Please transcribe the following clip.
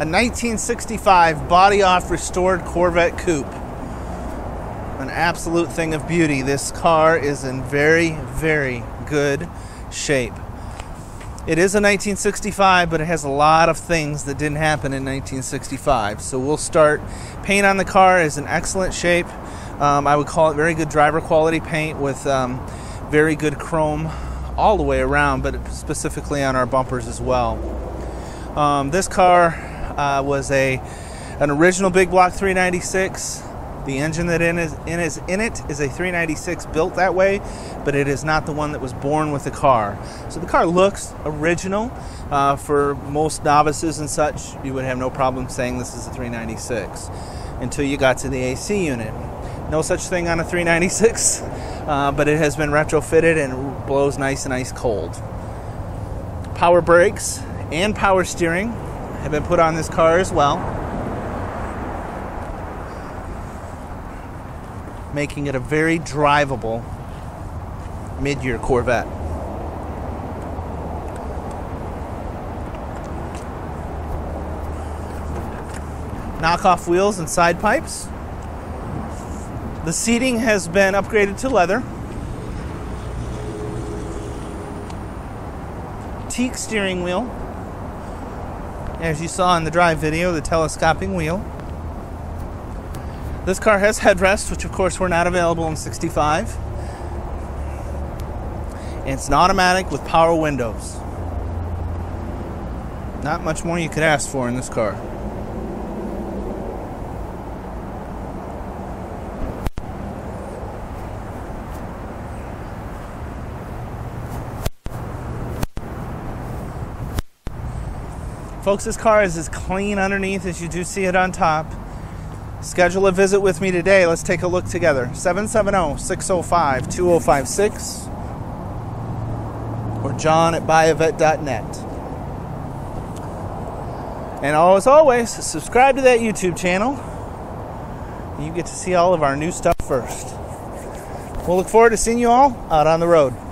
A 1965 body-off restored Corvette coupe. An absolute thing of beauty. This car is in very, very good shape. It is a 1965, but it has a lot of things that didn't happen in 1965. So we'll start. Paint on the car is in excellent shape. I would call it very good driver quality paint with very good chrome all the way around, but specifically on our bumpers as well. This car was an original Big Block 396. The engine that is in it is a 396 built that way, but it is not the one that was born with the car. So the car looks original. For most novices and such, you would have no problem saying this is a 396 until you got to the AC unit. No such thing on a 396, but it has been retrofitted and blows nice and ice cold. Power brakes and power steering have been put on this car as well, making it a very drivable mid-year Corvette. Knockoff wheels and side pipes. The seating has been upgraded to leather. Teak steering wheel. As you saw in the drive video, the telescoping wheel. This car has headrests, which of course were not available in 65. And it's an automatic with power windows. Not much more you could ask for in this car. Folks, this car is as clean underneath as you do see it on top. Schedule a visit with me today. Let's take a look together. 770-605-2056 or john@buyavet.net. And as always, subscribe to that YouTube channel. You get to see all of our new stuff first. We'll look forward to seeing you all out on the road.